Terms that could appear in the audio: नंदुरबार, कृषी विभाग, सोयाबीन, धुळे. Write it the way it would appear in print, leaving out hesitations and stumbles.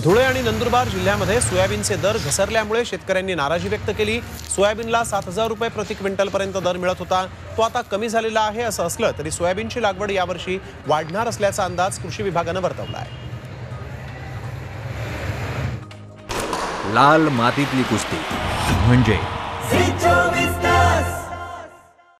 धुळे आणि नंदुरबार जिल्ह्यामध्ये सोयाबीनचे दर घसरल्यामुळे शेतकऱ्यांनी नाराजी व्यक्त केली। सोयाबीनला 7000 रुपये प्रति क्विंटल पर्यंत दर मिळत होता, तो आता कमी झालेला आहे। असं असलं तरी सोयाबीनची लागवड यावर्षी वाढणार असल्याचा अंदाज कृषी विभागाने वर्तवला आहे। लाल मातीतली कुस्ती म्हणजे